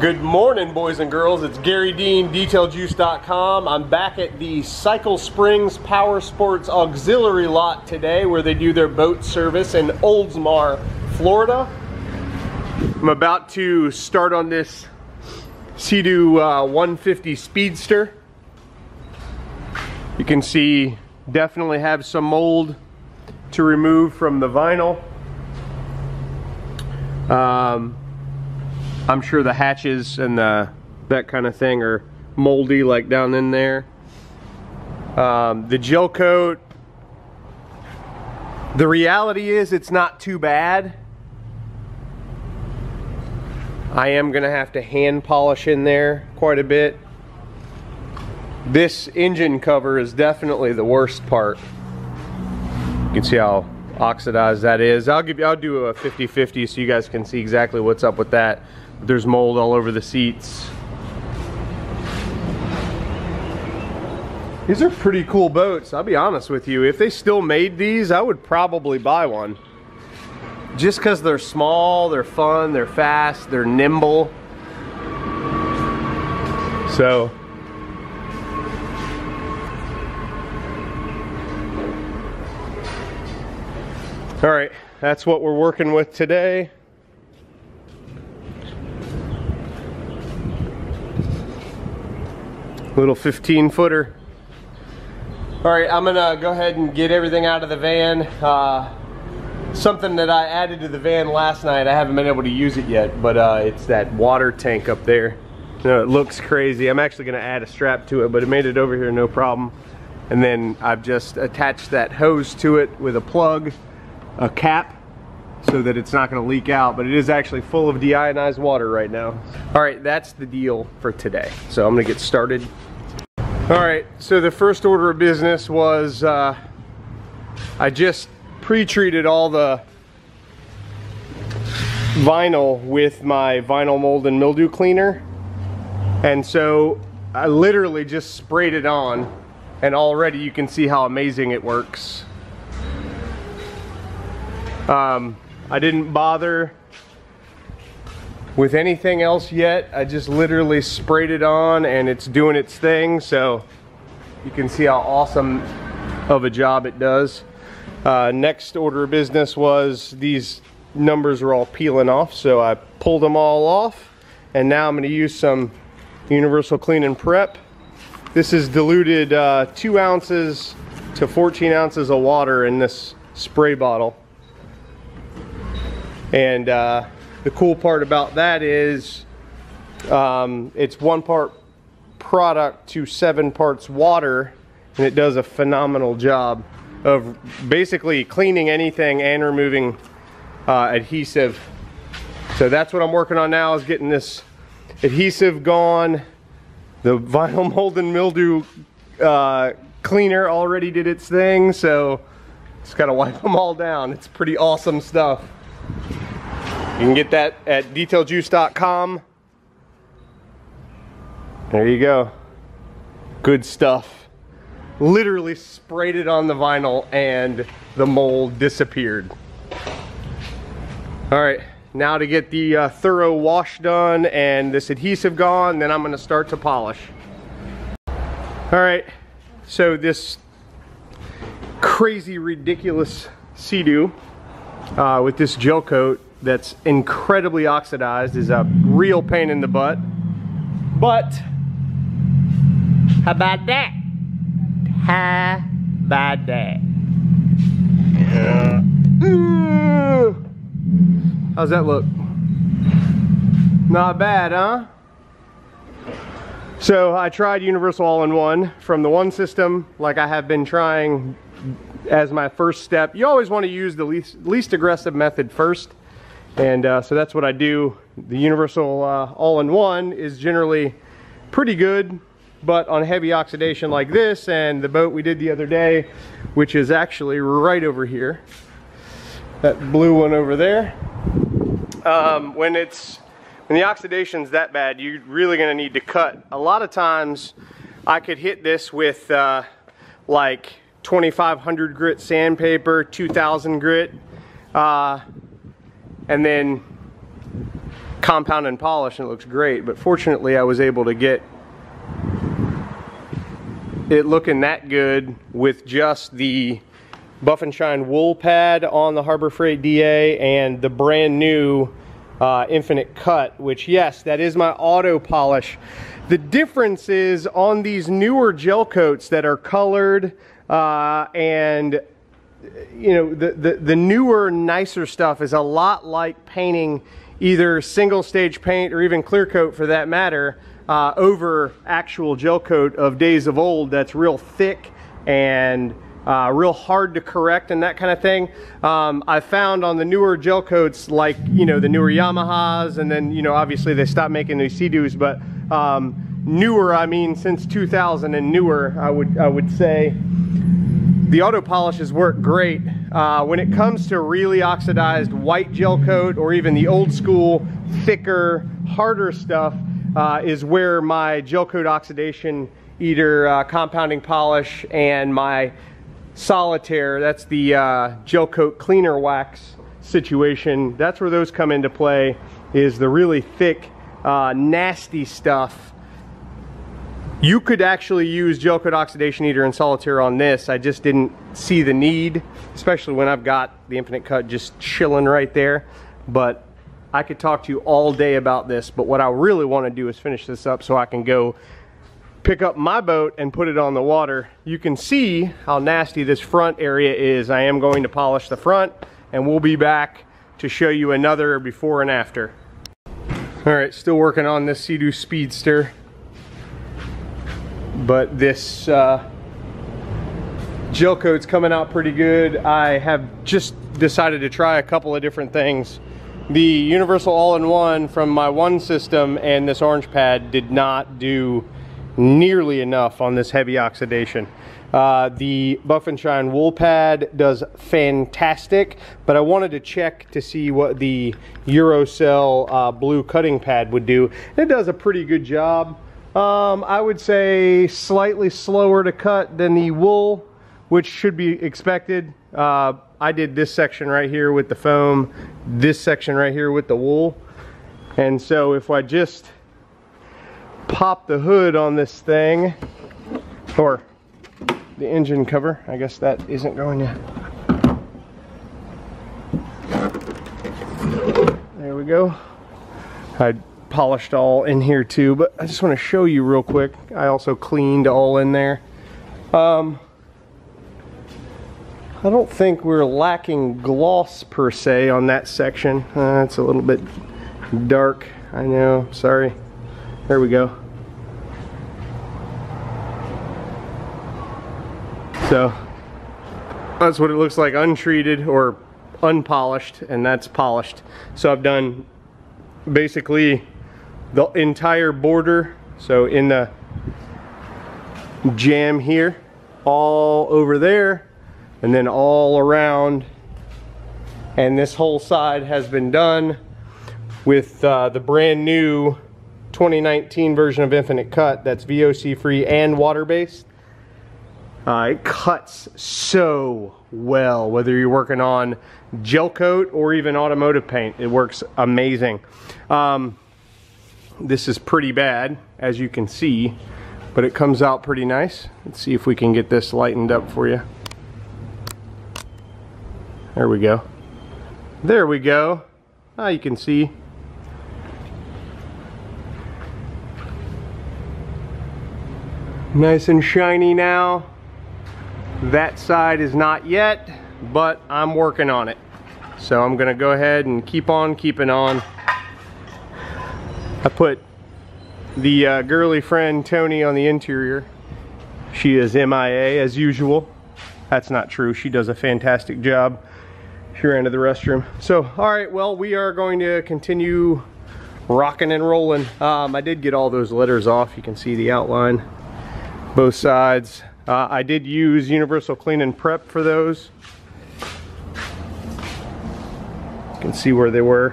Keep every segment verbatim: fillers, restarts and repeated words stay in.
Good morning, boys and girls. It's Gary Dean, Detail Juice dot com. I'm back at the Cycle Springs Power Sports Auxiliary lot today where they do their boat service in Oldsmar, Florida. I'm about to start on this Sea-Doo uh, one fifty Speedster. You can see definitely have some mold to remove from the vinyl. Um, I'm sure the hatches and the, that kind of thing are moldy, like down in there. Um, the gel coat, the reality is it's not too bad. I am gonna have to hand polish in there quite a bit. This engine cover is definitely the worst part. You can see how oxidized that is. I'll give you, I'll do a fifty fifty so you guys can see exactly what's up with that. There's mold all over the seats. These are pretty cool boats, I'll be honest with you. If they still made these, I would probably buy one. Just because they're small, they're fun, they're fast, they're nimble. So. All right, that's what we're working with today. Little fifteen footer. All right, I'm gonna go ahead and get everything out of the van. Uh, something that I added to the van last night, I haven't been able to use it yet, but uh, it's that water tank up there. No, it looks crazy. I'm actually gonna add a strap to it, but it made it over here no problem. And then I've just attached that hose to it with a plug, a cap, so that it's not gonna leak out, but it is actually full of deionized water right now. All right, that's the deal for today. So I'm gonna get started. All right, so the first order of business was uh, I just pre-treated all the vinyl with my vinyl mold and mildew cleaner. And so I literally just sprayed it on, and already you can see how amazing it works. Um, I didn't bother with anything else yet. I just literally sprayed it on and it's doing its thing. So you can see how awesome of a job it does. Uh, next order of business was these numbers were all peeling off. So I pulled them all off and now I'm going to use some Universal Clean and Prep. This is diluted uh, two ounces to fourteen ounces of water in this spray bottle. And uh, the cool part about that is um, it's one part product to seven parts water, and it does a phenomenal job of basically cleaning anything and removing uh, adhesive. So that's what I'm working on now, is getting this adhesive gone. The vinyl mold and mildew uh, cleaner already did its thing, so just gotta wipe them all down. It's pretty awesome stuff. You can get that at Detail Juice dot com. There you go. Good stuff. Literally sprayed it on the vinyl and the mold disappeared. All right, now to get the uh, thorough wash done and this adhesive gone, then I'm gonna start to polish. All right, so this crazy, ridiculous Sea-Doo uh, with this gel coat that's incredibly oxidized is a real pain in the butt. But how about that? How about that? Yeah. How's that look? Not bad, huh? So I tried Universal All-in-One from the one system, like I have been trying as my first step. You always want to use the least, least aggressive method first. And uh, so that's what I do. The Universal uh, All-in-One is generally pretty good, but on heavy oxidation like this and the boat we did the other day, which is actually right over here, that blue one over there, um, when it's when the oxidation's that bad, you're really gonna need to cut. A lot of times I could hit this with uh, like twenty-five hundred grit sandpaper, two thousand grit, uh, and then compound and polish, and it looks great. But fortunately, I was able to get it looking that good with just the Buff and Shine wool pad on the Harbor Freight D A and the brand new uh, Infinite Cut, which, yes, that is my auto polish. The difference is on these newer gel coats that are colored uh, and, you know, the, the, the newer, nicer stuff is a lot like painting either single stage paint or even clear coat for that matter uh, over actual gel coat of days of old that's real thick and Uh, real hard to correct and that kind of thing. Um, I found on the newer gel coats, like, you know, the newer Yamahas, and then, you know, obviously they stopped making these Sea-Doos, but um, newer, I mean, since two thousand and newer, I would, I would say the auto polishes work great. Uh, when it comes to really oxidized white gel coat or even the old school, thicker, harder stuff uh, is where my gel coat oxidation, either uh, compounding polish and my Solitaire, that's the uh, gel coat cleaner wax situation, that's where those come into play, is the really thick uh, nasty stuff. You could actually use gel coat oxidation eater and Solitaire on this. I just didn't see the need, especially when I've got the Infinite Cut just chilling right there. But I could talk to you all day about this, but what I really want to do is finish this up so I can go pick up my boat and put it on the water. You can see how nasty this front area is. I am going to polish the front, and we'll be back to show you another before and after. All right, still working on this Sea-Doo Speedster, but this uh, gel coat's coming out pretty good. I have just decided to try a couple of different things. The universal all-in-one from my one system and this orange pad did not do nearly enough on this heavy oxidation. Uh, the Buff and Shine wool pad does fantastic, but I wanted to check to see what the Eurocell uh, blue cutting pad would do. It does a pretty good job. Um, I would say slightly slower to cut than the wool, which should be expected. Uh, I did this section right here with the foam, this section right here with the wool. And so if I just pop the hood on this thing, or the engine cover, I guess that isn't going to, there we go. I polished all in here too, but I just want to show you real quick. I also cleaned all in there. um, I don't think we're lacking gloss per se on that section. Uh, it's a little bit dark, I know, sorry. There we go. So that's what it looks like untreated or unpolished, and that's polished. So I've done basically the entire border. So in the jam here, all over there, and then all around. And this whole side has been done with uh, the brand new twenty nineteen version of Infinite Cut that's V O C free and water based. Uh, it cuts so well, whether you're working on gel coat or even automotive paint, it works amazing. Um, this is pretty bad, as you can see, but it comes out pretty nice. Let's see if we can get this lightened up for you. There we go. There we go. Now you can see. Nice and shiny now. That side is not yet, but I'm working on it. So I'm gonna go ahead and keep on keeping on. I put the uh, girly friend Tony on the interior. She is M I A as usual. That's not true, she does a fantastic job. She ran to the restroom. So, all right, well, we are going to continue rocking and rolling. Um, I did get all those letters off. You can see the outline. Both sides. Uh, I did use universal clean and prep for those. You can see where they were.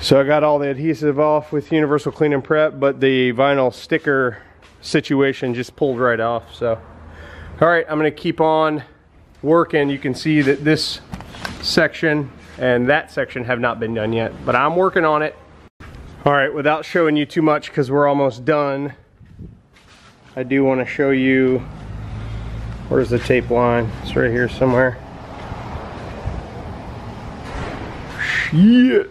So I got all the adhesive off with universal clean and prep, but the vinyl sticker situation just pulled right off. So, all right, I'm gonna keep on working. You can see that this section and that section have not been done yet, but I'm working on it. All right, without showing you too much because we're almost done, I do want to show you, where's the tape line? It's right here somewhere. Shit.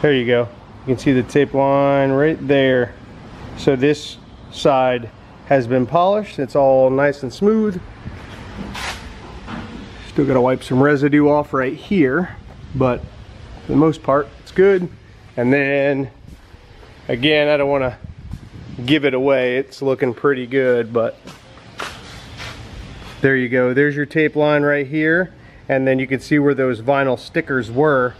There you go. You can see the tape line right there. So this side has been polished. It's all nice and smooth. Still got to wipe some residue off right here, but for the most part, it's good. And then, again, I don't want to give it away. It's looking pretty good, but there you go. There's your tape line right here. And then you can see where those vinyl stickers were,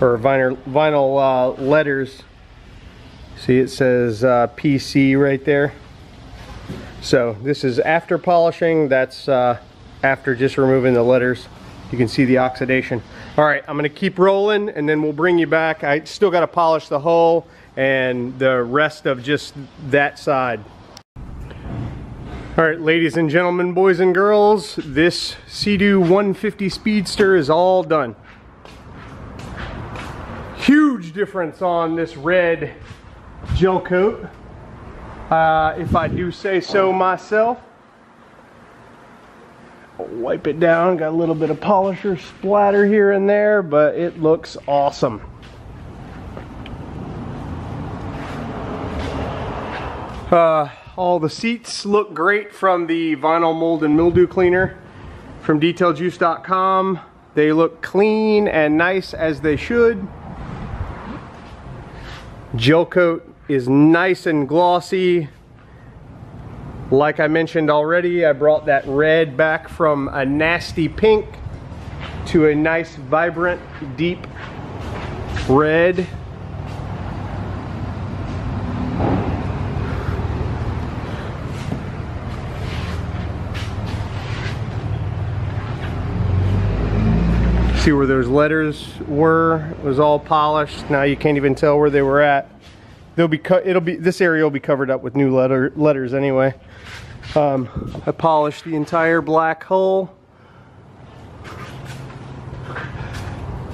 or vinyl, vinyl uh, letters. See, it says uh, P C right there. So this is after polishing. That's uh, after just removing the letters. You can see the oxidation. All right, I'm gonna keep rolling and then we'll bring you back. I still gotta polish the hull and the rest of just that side. All right, ladies and gentlemen, boys and girls, this Sea-Doo one fifty Speedster is all done. Huge difference on this red gel coat, uh, if I do say so myself. I'll wipe it down, got a little bit of polisher splatter here and there, but it looks awesome. Uh, all the seats look great from the vinyl mold and mildew cleaner from Detail Juice dot com. They look clean and nice as they should. Gel coat is nice and glossy. Like I mentioned already, I brought that red back from a nasty pink to a nice, vibrant, deep red. See where those letters were? It was all polished. Now you can't even tell where they were at. They'll be cut. It'll be, this area will be covered up with new letter letters anyway. Um, I polished the entire black hull.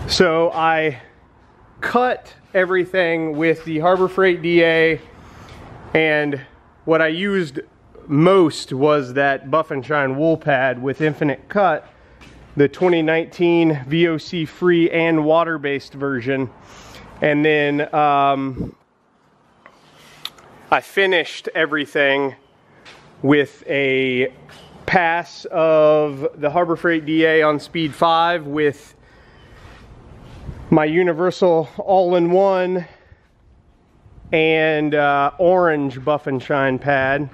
So I cut everything with the Harbor Freight D A, and what I used most was that Buff and Shine wool pad with Infinite Cut, the twenty nineteen V O C free and water-based version. And then um, I finished everything with a pass of the Harbor Freight D A on Speed five with my universal all-in-one and uh, orange Buff and Shine pad.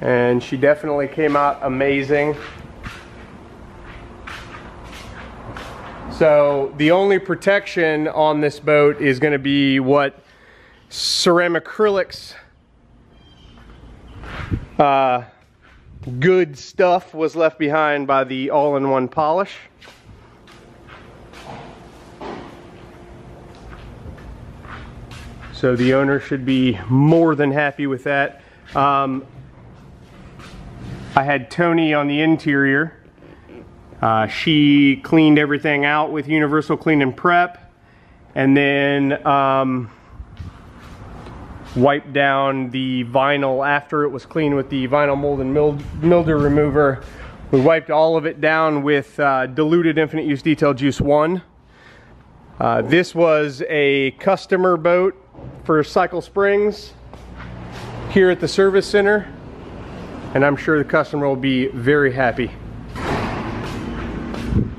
And she definitely came out amazing. So the only protection on this boat is going to be what Ceramacrylics uh, good stuff was left behind by the all-in-one polish. So the owner should be more than happy with that. Um, I had Tony on the interior. Uh, she cleaned everything out with universal clean and prep, and then um, wiped down the vinyl after it was clean with the vinyl mold and mildew remover. We wiped all of it down with uh, diluted Infinite Use Detail Juice one. Uh, this was a customer boat for Cycle Springs here at the service center, and I'm sure the customer will be very happy.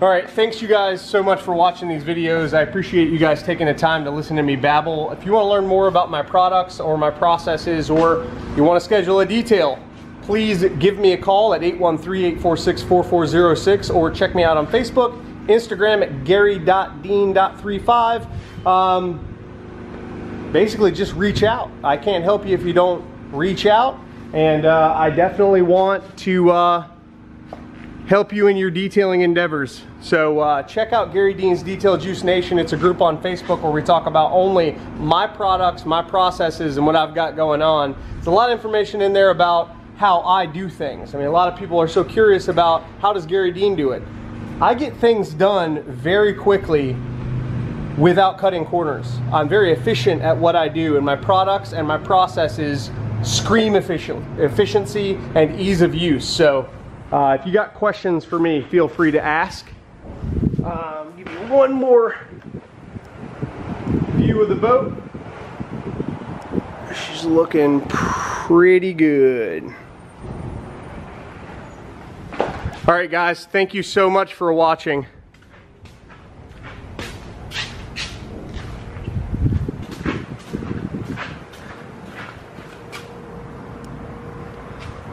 All right, thanks you guys so much for watching these videos. I appreciate you guys taking the time to listen to me babble. If you want to learn more about my products or my processes, or you want to schedule a detail, please give me a call at eight one three, eight four six, four four zero six, or check me out on Facebook, Instagram at gary dot dean dot three five. Um, basically, just reach out. I can't help you if you don't reach out. And uh, I definitely want to uh, help you in your detailing endeavors. So uh, check out Gary Dean's Detail Juice Nation. It's a group on Facebook where we talk about only my products, my processes, and what I've got going on. There's a lot of information in there about how I do things. I mean, a lot of people are so curious about how does Gary Dean do it. I get things done very quickly without cutting corners. I'm very efficient at what I do, and my products and my processes scream efficiency and ease of use. So uh, if you got questions for me, feel free to ask. Um, give you one more view of the boat. She's looking pretty good. All right, guys, thank you so much for watching.